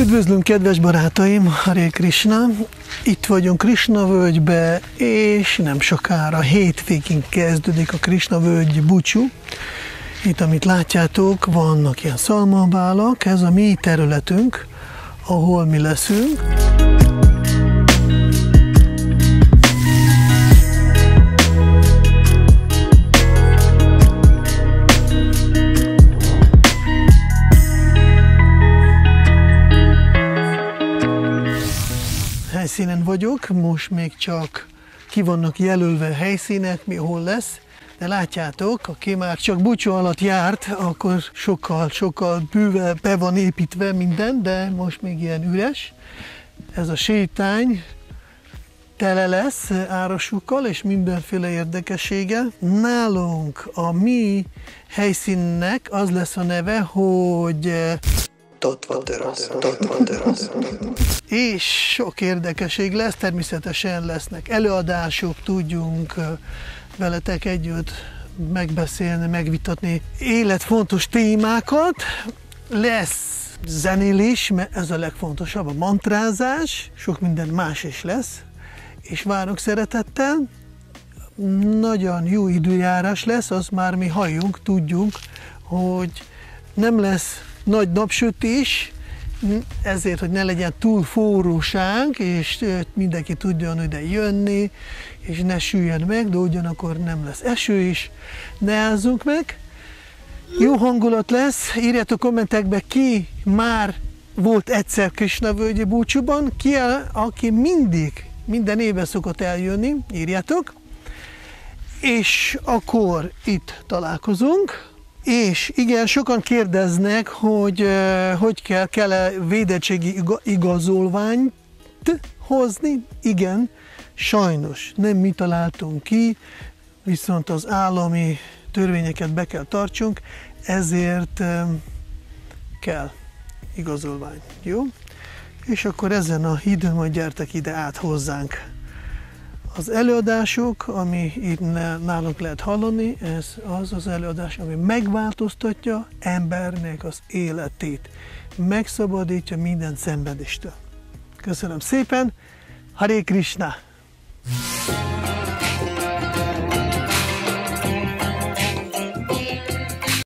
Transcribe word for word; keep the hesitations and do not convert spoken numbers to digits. Üdvözlöm, kedves barátaim, Haré Krishna! Itt vagyunk Krisna-völgybe, és nem sokára, hétvégén kezdődik a Krisna-völgyi Búcsú. Itt, amit látjátok, vannak ilyen szalmabálak, ez a mi területünk, ahol mi leszünk. Helyszínen vagyok, most még csak ki vannak jelölve helyszínek, mi hol lesz, de látjátok, aki már csak búcsú alatt járt, akkor sokkal-sokkal bőve be van építve minden, de most még ilyen üres. Ez a sétány tele lesz árosukkal és mindenféle érdekessége. Nálunk a mi helyszínnek az lesz a neve, hogy Tattva terasz. És sok érdekesség lesz, természetesen lesznek előadások, tudjunk veletek együtt megbeszélni, megvitatni életfontos témákat. Lesz zenélés, mert ez a legfontosabb, a mantrázás, sok minden más is lesz, és várok szeretettel. Nagyon jó időjárás lesz, azt már mi halljunk, tudjunk, hogy nem lesz nagy napsütés, ezért, hogy ne legyen túl forróság, és mindenki tudjon ide jönni, és ne süljen meg, de ugyanakkor nem lesz eső is, ne ázzunk meg. Jó hangulat lesz, írjátok kommentekbe, ki már volt egyszer Krisna-völgyi búcsúban, ki aki mindig, minden évben szokott eljönni, írjátok. És akkor itt találkozunk. És igen, sokan kérdeznek, hogy hogy kell, kell-e védettségi igazolványt hozni. Igen, sajnos nem mi találtunk ki, viszont az állami törvényeket be kell tartsunk, ezért kell igazolvány. Jó? És akkor ezen a hídon majd gyertek ide át hozzánk. Az előadások, ami itt nálunk lehet hallani, ez az az előadás, ami megváltoztatja embernek az életét. Megszabadítja minden szenvedéstől. Köszönöm szépen! Haré Krishna!